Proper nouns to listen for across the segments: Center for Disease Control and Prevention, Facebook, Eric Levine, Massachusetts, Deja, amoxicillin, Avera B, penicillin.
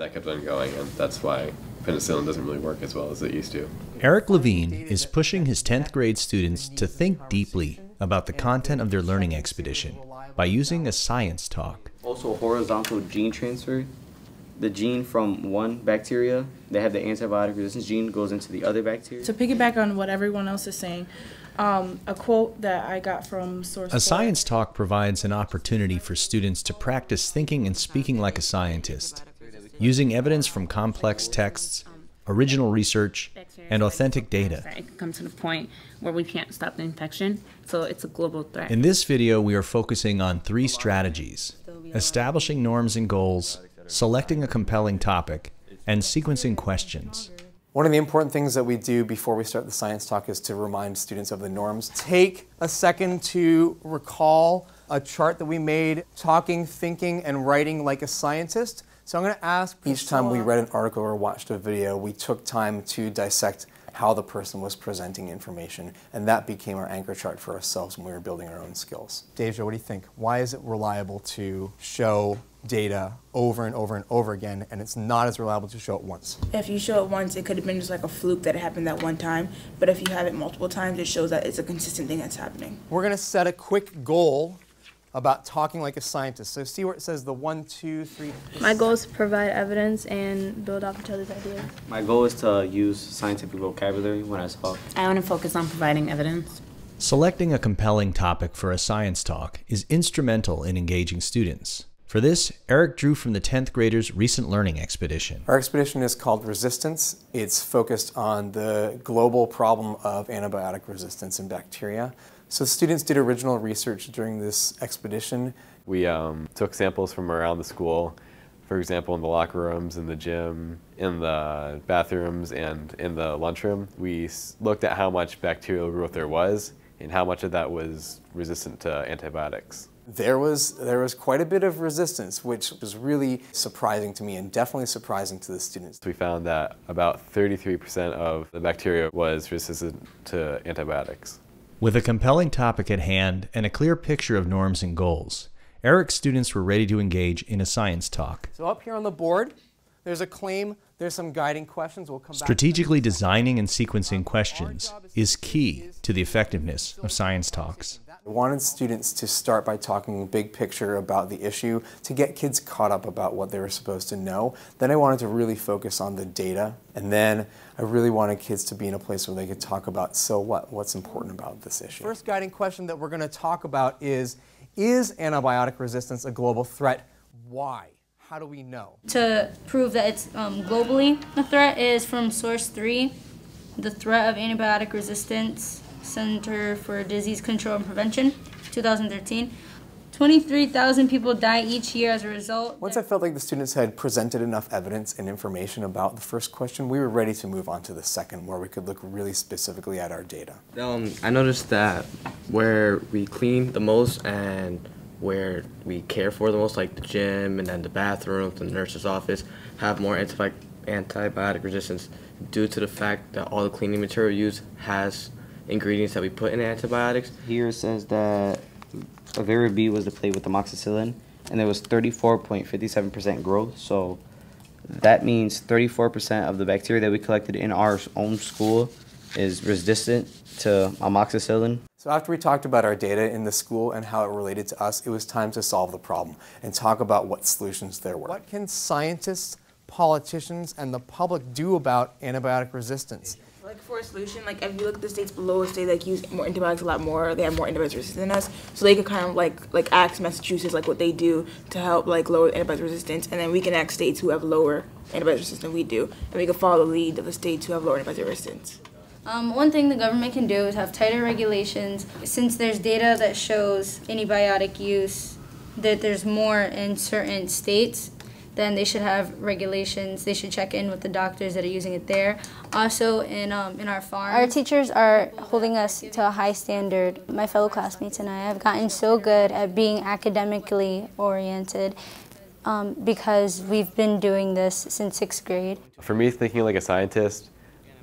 that kept on going, and that's why penicillin doesn't really work as well as it used to. Eric Levine is pushing his 10th grade students to think deeply about the content of their learning expedition by using a science talk. Also horizontal gene transfer. The gene from one bacteria that have the antibiotic resistance gene goes into the other bacteria. To piggyback on what everyone else is saying, a quote that I got from source. A science talk provides an opportunity for students to practice thinking and speaking like a scientist, using evidence from complex texts, original research, and authentic data. It can come to the point where we can't stop the infection, so it's a global threat. In this video, we are focusing on 3 strategies: establishing norms and goals, selecting a compelling topic, and sequencing questions. One of the important things that we do before we start the science talk is to remind students of the norms. Take a second to recall a chart that we made, talking, thinking, and writing like a scientist. So I'm going to ask, each time we read an article or watched a video, we took time to dissect how the person was presenting information, and that became our anchor chart for ourselves when we were building our own skills. Deja, what do you think? Why is it reliable to show data over and over and over again, and it's not as reliable to show it once? If you show it once, it could have been just like a fluke that it happened that one time, but if you have it multiple times, it shows that it's a consistent thing that's happening. We're going to set a quick goal about talking like a scientist. So see where it says the 1, 2, 3. My goal is to provide evidence and build off each other's ideas. My goal is to use scientific vocabulary when I talk. I want to focus on providing evidence. Selecting a compelling topic for a science talk is instrumental in engaging students. For this, Eric drew from the 10th graders' recent learning expedition. Our expedition is called Resistance. It's focused on the global problem of antibiotic resistance in bacteria. So students did original research during this expedition. We took samples from around the school, for example, in the locker rooms, in the gym, in the bathrooms, and in the lunchroom. We looked at how much bacterial growth there was and how much of that was resistant to antibiotics. There was quite a bit of resistance, which was really surprising to me and definitely surprising to the students. We found that about 33% of the bacteria was resistant to antibiotics. With a compelling topic at hand and a clear picture of norms and goals, Eric's students were ready to engage in a science talk. So up here on the board, there's a claim, there's some guiding questions. We'll come back. Strategically designing and sequencing questions is key to the effectiveness of science talks. I wanted students to start by talking big picture about the issue to get kids caught up about what they were supposed to know. Then I wanted to really focus on the data, and then I really wanted kids to be in a place where they could talk about, so what? What's important about this issue? First guiding question that we're going to talk about is antibiotic resistance a global threat? Why? How do we know? To prove that it's globally a threat is from source 3, the threat of antibiotic resistance. Center for Disease Control and Prevention, 2013. 23,000 people die each year as a result. Once I felt like the students had presented enough evidence and information about the first question, we were ready to move on to the second, where we could look really specifically at our data. I noticed that where we clean the most and where we care for the most, like the gym and then the bathrooms and the nurse's office, have more antibiotic resistance due to the fact that all the cleaning material used has ingredients that we put in antibiotics. Here it says that Avera B was depleted with amoxicillin, and there was 34.57% growth, so that means 34% of the bacteria that we collected in our own school is resistant to amoxicillin. So after we talked about our data in the school and how it related to us, it was time to solve the problem and talk about what solutions there were. What can scientists, politicians, and the public do about antibiotic resistance? Like for a solution, like if you look at the states below us, they like use more antibiotics a lot more. They have more antibiotic resistance than us, so they could kind of like ask Massachusetts like what they do to help like lower antibiotic resistance, and then we can ask states who have lower antibiotic resistance than we do, and we can follow the lead of the states who have lower antibiotic resistance. One thing the government can do is have tighter regulations, since there's data that shows antibiotic use that there's more in certain states. Then they should have regulations. They should check in with the doctors that are using it there. Also in our farm. Our teachers are holding us to a high standard. My fellow classmates and I have gotten so good at being academically oriented because we've been doing this since 6th grade. For me, thinking like a scientist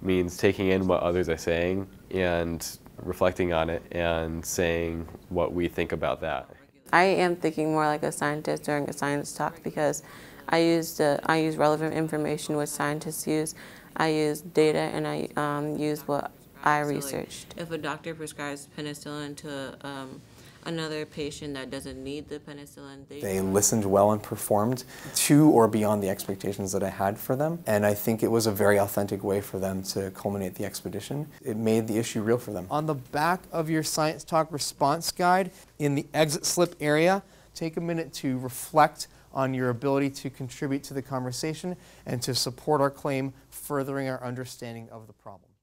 means taking in what others are saying and reflecting on it and saying what we think about that. I am thinking more like a scientist during a science talk because I use relevant information, what scientists use. I use data, and I use what I researched. So like, if a doctor prescribes penicillin to another patient that doesn't need the penicillin, they listened well and performed to or beyond the expectations that I had for them. And I think it was a very authentic way for them to culminate the expedition. It made the issue real for them. On the back of your Science Talk response guide, in the exit slip area, take a minute to reflect on your ability to contribute to the conversation and to support our claim, furthering our understanding of the problem.